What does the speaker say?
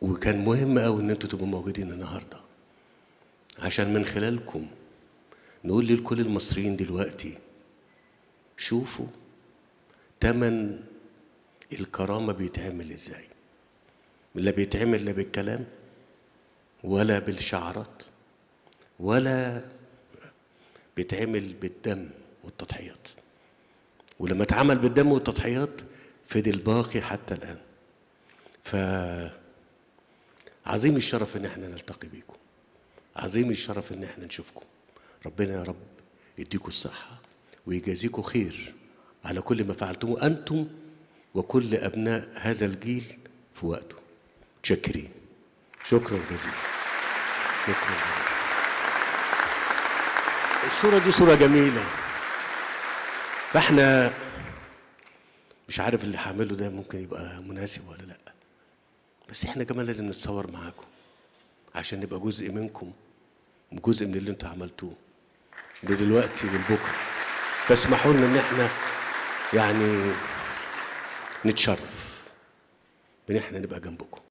وكان مهم قوي ان انتوا تبقوا موجودين النهارده، عشان من خلالكم نقول لكل المصريين دلوقتي شوفوا تمن الكرامه بيتعمل ازاي. لا بيتعمل لا بالكلام ولا بالشعارات، ولا بيتعمل بالدم والتضحيات. ولما اتعمل بالدم والتضحيات فضل باقي حتى الآن. فعظيم الشرف إن احنا نلتقي بيكم، عظيم الشرف إن احنا نشوفكم. ربنا يا رب يديكم الصحة ويجازيكم خير على كل ما فعلتموه أنتم وكل أبناء هذا الجيل في وقته. تشكرين، شكرا جزيلا، شكرا جزيلا. الصورة دي صورة جميلة، فاحنا مش عارف اللي هعمله ده ممكن يبقى مناسب ولا لا، بس احنا كمان لازم نتصور معاكم عشان نبقى جزء منكم، جزء من اللي انتوا عملتوه دلوقتي والبكره. فاسمحوا لنا ان احنا يعني نتشرف ان احنا نبقى جنبكم.